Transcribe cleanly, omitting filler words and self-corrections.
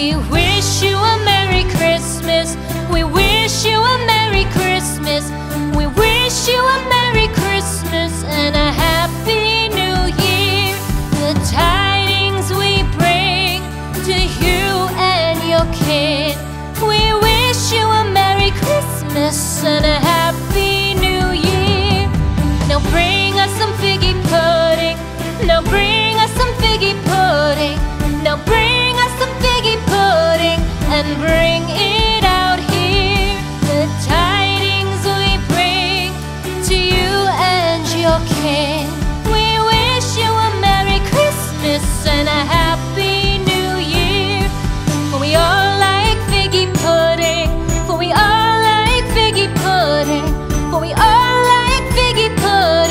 We wish you a Merry Christmas. We wish you a Merry Christmas. We wish you a Merry Christmas. And I